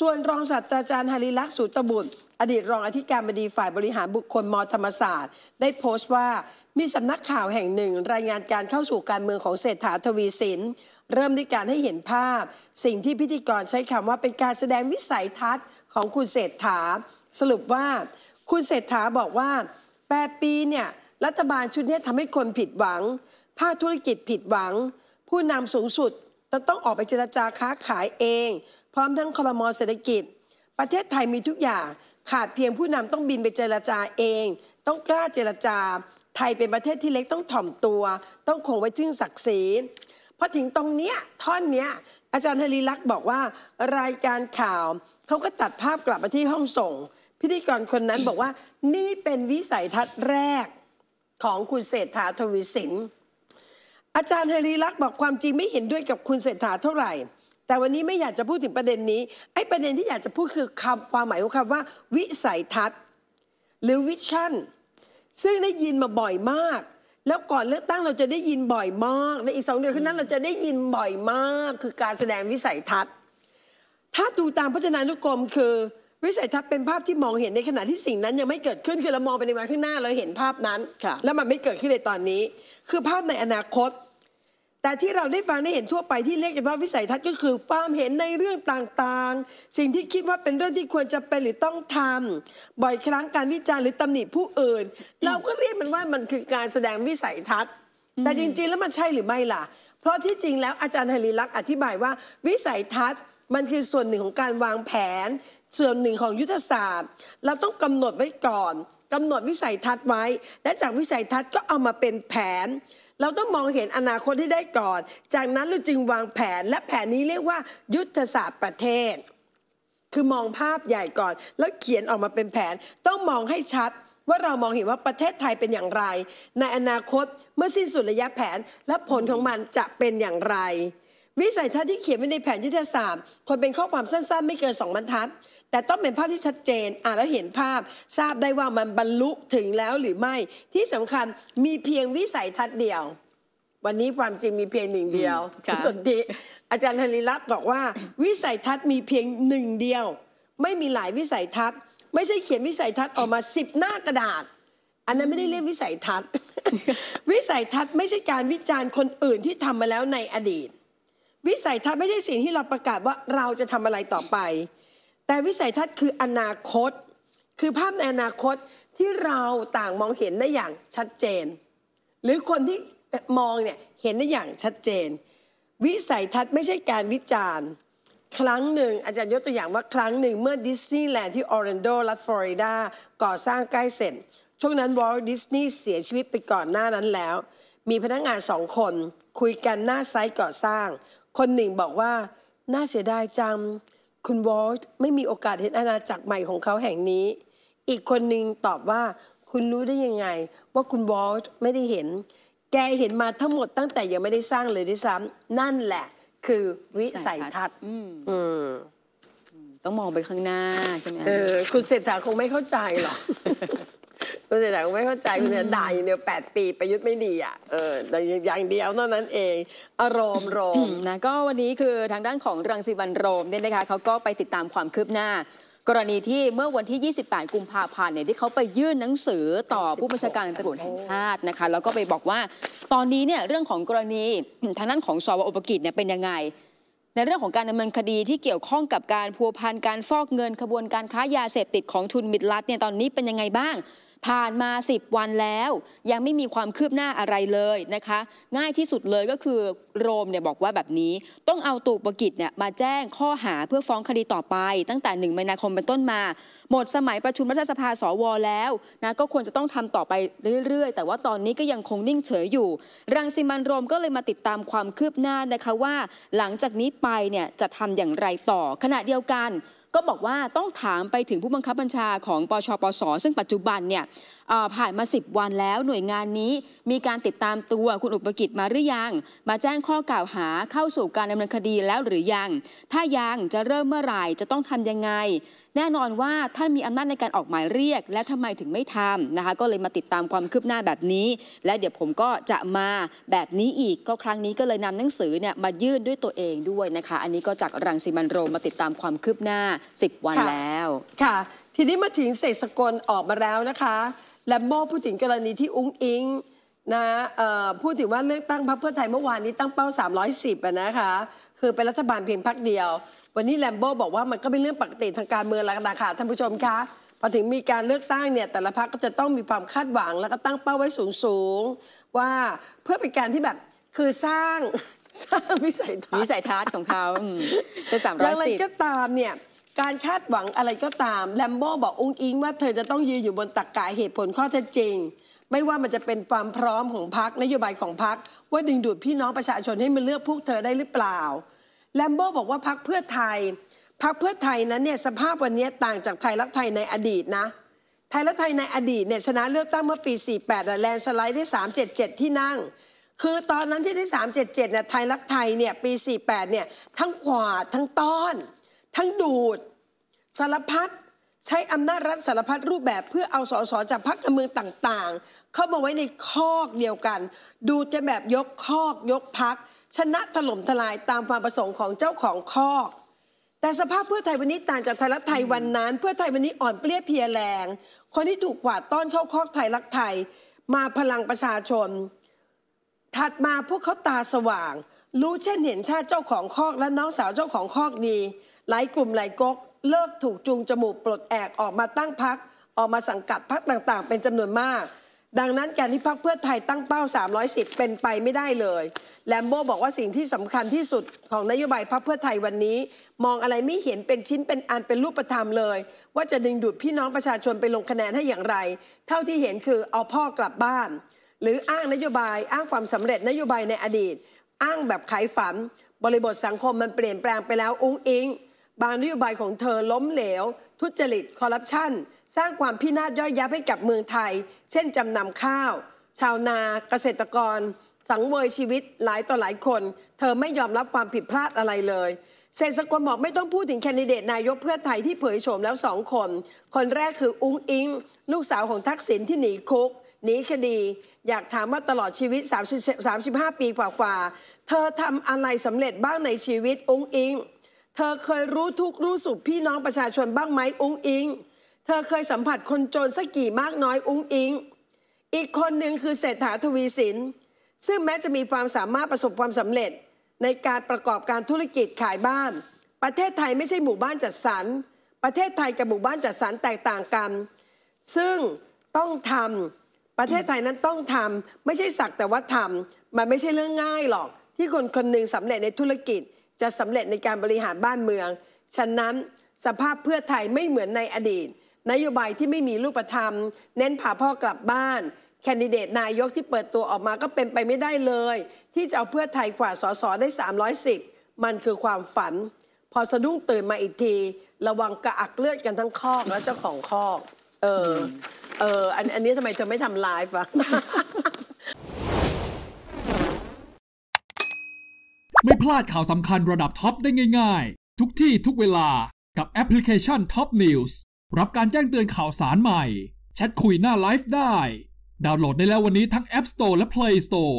ส่วนรองศาสตราจารย์หฤลักษณ์ สูตบุตรอดีตรองอธิการบดีฝ่ายบริหารบุคคลม.ธรรมศาสตร์ได้โพสต์ว่ามีสำนักข่าวแห่งหนึ่งรายงานการเข้าสู่การเมืองของเศรษฐาทวีสินเริ่มด้วยการให้เห็นภาพสิ่งที่พิธีกรใช้คำว่าเป็นการแสดงวิสัยทัศน์ของคุณเศรษฐาสรุปว่าคุณเศรษฐาบอกว่า8ปีเนี่ยรัฐบาลชุดนี้ทำให้คนผิดหวังภาคธุรกิจผิดหวังผู้นำสูงสุดต้องออกไปเจรจาค้าขายเองพร้อมทั้งครม.เศรษฐกิจประเทศไทยมีทุกอย่างขาดเพียงผู้นำต้องบินไปเจรจาเองต้องกล้าเจรจาไทยเป็นประเทศที่เล็กต้องถ่อมตัวต้องคงไว้ซึ่งศักดิ์ศรีพอถึงตรงเนี้ยท่อนเนี้ยอาจารย์หฤลักษณ์บอกว่ารายการข่าวเขาก็ตัดภาพกลับมาที่ห้องส่งพิธีกรคนนั้นบอกว่านี่เป็นวิสัยทัศน์แรกของคุณเศรษฐาทวีสินอาจารย์หฤลักษณ์บอกความจริงไม่เห็นด้วยกับคุณเศรษฐาเท่าไหร่แต่วันนี้ไม่อยากจะพูดถึงประเด็นนี้ไอ้ประเด็นที่อยากจะพูดคือคำความหมายของคำว่าวิสัยทัศน์หรือวิชั่นซึ่งได้ยินมาบ่อยมากแล้วก่อนเลือกตั้งเราจะได้ยินบ่อยมากในอีก2 เดือนข้างหน้าเราจะได้ยินบ่อยมากคือการแสดงวิสัยทัศน์ถ้าดูตามพจนานุกรมคือวิสัยทัศน์เป็นภาพที่มองเห็นในขณะที่สิ่งนั้นยังไม่เกิดขึ้นคือเรามองไปในวันข้างหน้าเราเห็นภาพนั้นแล้วมันไม่เกิดขึ้นในตอนนี้คือภาพในอนาคตแต่ที่เราได้ฟังได้เห็นทั่วไปที่เรียกกันว่าวิสัยทัศน์ก็คือความเห็นในเรื่องต่างๆสิ่งที่คิดว่าเป็นเรื่องที่ควรจะเป็นหรือต้องทำบ่อยครั้งการวิจารณ์หรือตำหนิผู้อื่นเราก็เรียกมันว่ามันคือการแสดงวิสัยทัศน์แต่จริงๆแล้วมันใช่หรือไม่ล่ะเพราะที่จริงแล้วอาจารย์หฤลักษณ์อธิบายว่าวิสัยทัศน์มันคือส่วนหนึ่งของการวางแผนส่วนหนึ่งของยุทธศาสตร์เราต้องกำหนดไว้ก่อนกำหนดวิสัยทัศน์ไว้และจากวิสัยทัศน์ก็เอามาเป็นแผนเราต้องมองเห็นอนาคตที่ได้ก่อนจากนั้นเราจึงวางแผนและแผนนี้เรียกว่ายุทธศาสตร์ประเทศคือมองภาพใหญ่ก่อนแล้วเขียนออกมาเป็นแผนต้องมองให้ชัดว่าเรามองเห็นว่าประเทศไทยเป็นอย่างไรในอนาคตเมื่อสิ้นสุดระยะแผนและผลของมันจะเป็นอย่างไรวิสัยทัศน์ที่เขียนไว้ในแผนยุทธศาสตร์ควรเป็นข้อความสั้นๆไม่เกิน2 บรรทัดแต่ต้องเป็นภาพที่ชัดเจนแล้วเห็นภาพทราบได้ว่ามันบรรลุถึงแล้วหรือไม่ที่สำคัญมีเพียงวิสัยทัศน์เดียววันนี้ความจริงมีเพียงหนึ่งเดียวส่วนที่อาจารย์หฤลักษณ์บอกว่าวิสัยทัศน์มีเพียงหนึ่งเดียวไม่มีหลายวิสัยทัศน์ไม่ใช่เขียนวิสัยทัศน์ออกมา10 หน้ากระดาษอันนั้นไม่ได้เรียกวิสัยทัศน์ วิสัยทัศน์ไม่ใช่การวิจารณ์คนอื่นที่ทำมาแล้วในอดีตวิสัยทัศน์ไม่ใช่สิ่งที่เราประกาศว่าเราจะทำอะไรต่อไปแต่วิสัยทัศน์คืออนาคตคือภาพในอนาคตที่เราต่างมองเห็นได้อย่างชัดเจนหรือคนที่มองเนี่ยเห็นได้อย่างชัดเจนวิสัยทัศน์ไม่ใช่การวิจารณ์ครั้งหนึ่งอาจารย์ยกตัวอย่างว่าครั้งหนึ่งเมื่อดิสนีย์แลนด์ที่ออร์แลนโดรัฐฟลอริดาก่อสร้างใกล้เสร็จช่วงนั้นวอลต์ดิสนีย์เสียชีวิตไปก่อนหน้านั้นแล้วมีพนักงาน2 คนคุยกันหน้าไซต์ก่อสร้างคนหนึ่งบอกว่าน่าเสียดายจังคุณวอลต์ไม่มีโอกาสเห็นอาณาจักรใหม่ของเขาแห่งนี้อีกคนหนึ่งตอบว่าคุณรู้ได้ยังไงว่าคุณวอลต์ไม่ได้เห็นแกเห็นมาทั้งหมดตั้งแต่ยังไม่ได้สร้างเลยด้วยซ้ำนั่นแหละคือวิสัยทัศน์ต้องมองไปข้างหน้าใช่ไหมคุณเศรษฐาคงไม่เข้าใจหรอก คุณเศรษฐาคงไม่เข้าใจคุณจะด่าอย่างเดียว8 ปีประยุทธ์ไม่ดีอ่ะอย่างเดียวเท่านั้นเองอารมณ์โรมนะก็วันนี้คือทางด้านของรังสิมันต์โรมเนี่ยนะคะเขาก็ไปติดตามความคืบหน้ากรณีที่เมื่อวันที่28 กุมภาพันธ์เนี่ยที่เขาไปยื่นหนังสือต่อผู้บัญชาการตำรวจแห่งชาตินะคะแล้วก็ไปบอกว่าตอนนี้เนี่ยเรื่องของกรณีทางด้านของสว.อุปกิจเนี่ยเป็นยังไงในเรื่องของการดำเนินคดีที่เกี่ยวข้องกับการพัวพันการฟอกเงินขบวนการค้ายาเสพติดของทุนมิตรรัฐเนี่ยตอนนี้เป็นยังไงบ้างผ่านมา10 วันแล้วยังไม่มีความคืบหน้าอะไรเลยนะคะง่ายที่สุดเลยก็คือโรมเนี่ยบอกว่าแบบนี้ต้องเอาตัวอุปกิจเนี่ยมาแจ้งข้อหาเพื่อฟ้องคดีต่อไปตั้งแต่1 มีนาคมเป็นต้นมาหมดสมัยประชุมรัฐสภาสว.แล้วนะก็ควรจะต้องทำต่อไปเรื่อยๆแต่ว่าตอนนี้ก็ยังคงนิ่งเฉยอยู่รังสิมันต์โรมก็เลยมาติดตามความคืบหน้านะคะว่าหลังจากนี้ไปเนี่ยจะทำอย่างไรต่อขณะเดียวกันก็บอกว่าต้องถามไปถึงผู้บังคับบัญชาของปชปสซึ่งปัจจุบันเนี่ย ผ่านมา10วันแล้วหน่วยงานนี้มีการติดตามตัวคุณอุปกิจมาหรือยังมาแจ้งข้อกล่าวหาเข้าสู่การดำเนินคดีแล้วหรือยังถ้ายังจะเริ่มเมื่อไหร่จะต้องทำยังไงแน่นอนว่าท่านมีอำนาจในการออกหมายเรียกและทำไมถึงไม่ทำนะคะก็เลยมาติดตามความคืบหน้าแบบนี้และเดี๋ยวผมก็จะมาแบบนี้อีกก็ครั้งนี้ก็เลยนำหนังสือเนี่ยมายื่นด้วยตัวเองด้วยนะคะอันนี้ก็จากรังสิมันต์โรมมาติดตามความคืบหน้า10วันแล้วค่ะทีนี้มาถึงเสกสกลออกมาแล้วนะคะและโม่พูดถึงกรณีที่อุ้งอิงนะพูดถึงว่าเลือกตั้งพรรคเพื่อไทยเมื่อวานนี้ตั้งเป้า310นะคะคือเป็นรัฐบาลเพียงพรรคเดียววันนี้แลมโบ้บอกว่ามันก็เป็นเรื่องปกติทางการเมืองแล้วนะคะท่านผู้ชมคะพอถึงมีการเลือกตั้งเนี่ยแต่ละพรรคก็จะต้องมีความคาดหวังแล้วก็ตั้งเป้าไว้สูงๆว่าเพื่อเป็นการที่แบบคือสร้างวิสัยทัศน์ของเขาเป็น310อะไรก็ตามเนี่ยการคาดหวังอะไรก็ตามแลมโบ้บอกอุ้งอิงว่าเธอจะต้องยืนอยู่บนตรรกะเหตุผลข้อเท็จจริงไม่ว่ามันจะเป็นความพร้อมของพรรคนโยบายของพรรคว่าดึงดูดพี่น้องประชาชนให้มาเลือกพวกเธอได้หรือเปล่าแลมโบ้บอกว่าพรรคเพื่อไทยนั้นเนี่ยสภาพวันนี้ต่างจากไทยรักไทยในอดีตนะไทยรักไทยในอดีตเนี่ยชนะเลือกตั้งเมื่อปี48แลนสไลด์ได้377ที่นั่งคือตอนนั้นที่ได้377เนี่ยไทยรักไทยเนี่ยปี48เนี่ยทั้งขวาทั้งต้อนทั้งดูดสารพัดใช้อำนาจรัฐสารพัดรูปแบบเพื่อเอาส.ส.จากพรรคการเมืองต่างๆเข้ามาไว้ในคอกเดียวกันดูดจะแบบยกคอกยกพรรคชนะถล่มทลายตามความประสงค์ของเจ้าของคอกแต่สภาพเพื่อไทยวันนี้ต่างจากไทยรักไทยวันนั้นเพื่อไทยวันนี้อ่อนเปลี้ยเพลียแรงคนที่ถูกกวาดต้อนเข้าคอกไทยรักไทยมาพลังประชาชนถัดมาพวกเขาตาสว่างรู้เช่นเห็นชาติเจ้าของคอกและน้องสาวเจ้าของคอกดีหลายกลุ่มหลายก๊กเลิกถูกจูงจมูกปลดแอกออกมาตั้งพรรคออกมาสังกัดพรรคต่างๆเป็นจำนวนมากดังนั้นการที่พรรคเพื่อไทยตั้งเป้า310เป็นไปไม่ได้เลยแลมโบ้บอกว่าสิ่งที่สำคัญที่สุดของนโยบายพรรคเพื่อไทยวันนี้มองอะไรไม่เห็นเป็นชิ้นเป็นอันเป็นรูปธรรมเลยว่าจะดึงดูดพี่น้องประชาชนไปลงคะแนนให้อย่างไรเท่าที่เห็นคือเอาพ่อกลับบ้านหรืออ้างนโยบายอ้างความสำเร็จนโยบายในอดีตอ้างแบบขายฝันบริบทสังคมมันเปลี่ยนแปลงไปแล้วอุ้งอิงบางนโยบายของเธอล้มเหลวทุจริตคอร์รัปชันสร้างความพินาศย่อยยับให้กับเมืองไทยเช่นจำนำข้าวชาวนาเกษตรกรสังเวยชีวิตหลายต่อหลายคนเธอไม่ยอมรับความผิดพลาดอะไรเลยเสกสกลบอกไม่ต้องพูดถึงแคนดิเดตนายกเพื่อไทยที่เผยโฉมแล้ว2คนคนแรกคืออุ้งอิงลูกสาวของทักษิณที่หนีคุกหนีคดีอยากถามว่าตลอดชีวิต35ปีกว่าๆเธอทำอะไรสำเร็จบ้างในชีวิตอุ้งอิงเธอเคยรู้ทุกรู้สุขพี่น้องประชาชนบ้างไหมอุ้งอิงเธอเคยสัมผัสคนจนสักกี่มากน้อยอุ้งอิงอีกคนหนึ่งคือเศรษฐาทวีสินซึ่งแม้จะมีความสามารถประสบความสำเร็จในการประกอบการธุรกิจขายบ้านประเทศไทยไม่ใช่หมู่บ้านจัดสรรประเทศไทยกับหมู่บ้านจัดสรรแตกต่างกันซึ่งต้องทำประเทศไทยนั้นต้องทำไม่ใช่สักแต่ว่าทำมันไม่ใช่เรื่องง่ายหรอกที่คนคนหนึ่งสำเร็จในธุรกิจจะสำเร็จในการบริหารบ้านเมืองฉะนั้นสภาพเพื่อไทยไม่เหมือนในอดีตนโยบายที่ไม่มีรูปธรรมเน้นพาพ่อกลับบ้านแคนดิเดตนายกที่เปิดตัวออกมาก็เป็นไปไม่ได้เลยที่จะเอาเพื่อไทยกว่าส.ส.ได้310มันคือความฝันพอสะดุ้งตื่นมาอีกทีระวังกระอักเลือดกันทั้งคอกและเจ้าของคอกอันนี้ทำไมเธอไม่ทำไลฟ์อะไม่พลาดข่าวสำคัญระดับท็อปได้ง่ายๆทุกที่ทุกเวลากับแอปพลิเคชัน Top News รับการแจ้งเตือนข่าวสารใหม่แชทคุยหน้าไลฟ์ได้ดาวน์โหลดได้แล้ววันนี้ทั้ง App Store และ Play Store